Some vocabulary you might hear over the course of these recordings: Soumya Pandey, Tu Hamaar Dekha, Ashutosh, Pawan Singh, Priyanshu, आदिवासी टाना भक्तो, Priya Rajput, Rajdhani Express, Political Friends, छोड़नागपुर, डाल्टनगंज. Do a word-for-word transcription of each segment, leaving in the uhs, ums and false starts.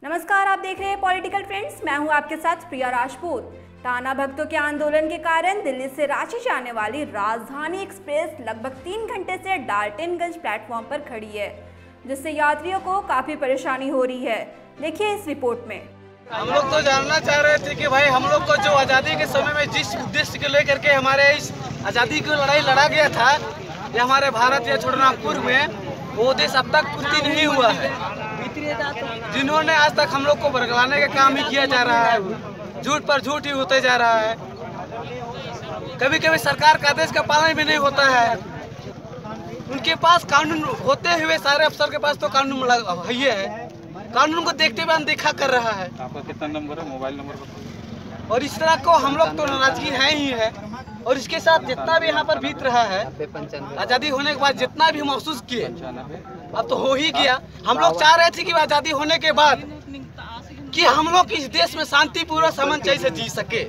नमस्कार, आप देख रहे हैं पॉलिटिकल फ्रेंड्स। मैं हूं आपके साथ प्रिया राजपूत। टाना भक्तों के आंदोलन के कारण दिल्ली से रांची जाने वाली राजधानी एक्सप्रेस लगभग तीन घंटे से डाल्टनगंज प्लेटफॉर्म पर खड़ी है, जिससे यात्रियों को काफी परेशानी हो रही है। देखिए इस रिपोर्ट में। हम लोग तो जानना चाह रहे थे कि भाई हम लोग को जो आज़ादी के समय में जिस उद्देश्य को लेकर के हमारे इस आज़ादी की लड़ाई लड़ा गया था, ये हमारे भारत या छोड़नागपुर में, वो देश अब तक पूर्ति नहीं हुआ है। जिन्होंने आज तक हम लोग को बरगलाने का काम ही किया जा रहा है, झूठ पर झूठ ही होते जा रहा है। कभी कभी सरकार का आदेश का पालन भी नहीं होता है। उनके पास कानून होते हुए सारे अफसर के पास तो कानून है, कानून को देखते हुए अनदेखा कर रहा है। आपका कितना नंबर है, मोबाइल नंबर? और इस तरह को हम लोग तो नाराजगी है ही है। और इसके साथ जितना भी यहाँ पर बीत रहा है, आज़ादी होने के बाद जितना भी महसूस किए, अब तो हो ही गया। हम लोग चाह रहे थे कि आज़ादी होने के बाद कि हम लोग इस देश में शांतिपूर्वक समन्वय से जी सके,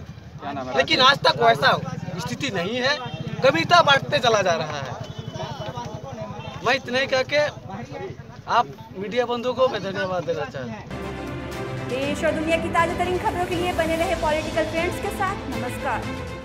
लेकिन आज तक वैसा स्थिति नहीं है। कविता बांटते चला जा रहा है। मैं इतने कह के आप मीडिया बंधुओं को मैं धन्यवाद देना चाहता हूँ। देश और दुनिया की ताजा तरीन खबरों के लिए बने रहे पॉलिटिकल फ्रेंड्स के साथ। नमस्कार।